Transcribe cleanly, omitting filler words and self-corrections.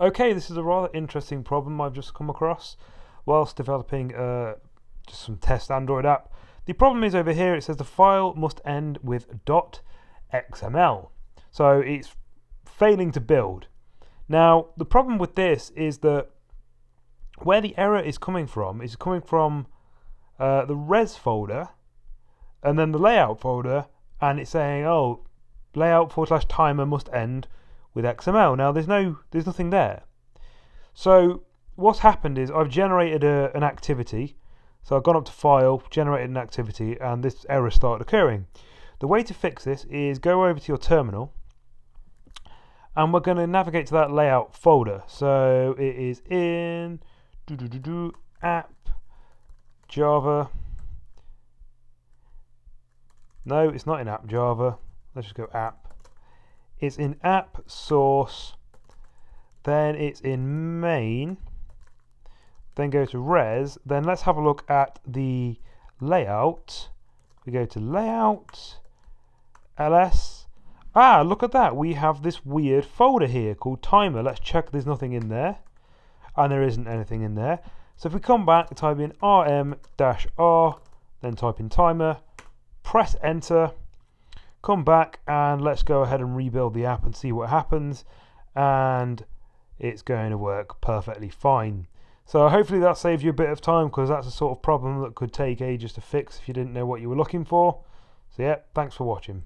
Okay, this is a rather interesting problem I've just come across whilst developing just some test Android app. The problem is over here, it says the file must end with .xml. So it's failing to build. Now, the problem with this is that where the error is coming from the res folder and then the layout folder, and it's saying, oh, layout/timer must end with XML. Now there's nothing there. So what's happened is I've generated an activity. So I've gone up to file, generated an activity, and this error started occurring. The way to fix this is go over to your terminal, and we're going to navigate to that layout folder. So it is in app Java. No, it's not in app Java. Let's just go app. It's in app source, then it's in main, then go to res, then let's have a look at the layout. We go to layout, ls, look at that, we have this weird folder here called timer. Let's check there's nothing in there, and there isn't anything in there. So if we come back, type in rm-r, then type in timer, press enter, come back, and let's go ahead and rebuild the app and see what happens, and it's going to work perfectly fine. So hopefully that saves you a bit of time, because that's a sort of problem that could take ages to fix if you didn't know what you were looking for. So yeah, thanks for watching.